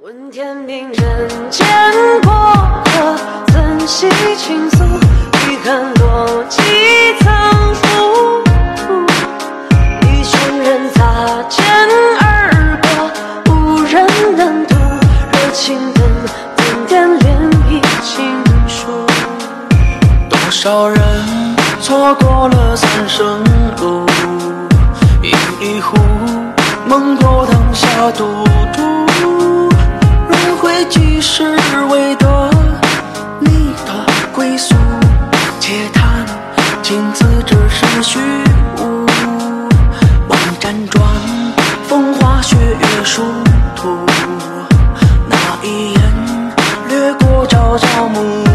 问天命人间薄荷，怎系情愫？欲看落几层浮。一群人擦肩而过，无人能渡。热情等涟漪尽数。多少人错过了三生路，饮一壶梦过堂下独独。 即是为得你的归宿，且叹情字只是虚无。望辗转，风花雪月殊途。那一眼掠过朝朝暮。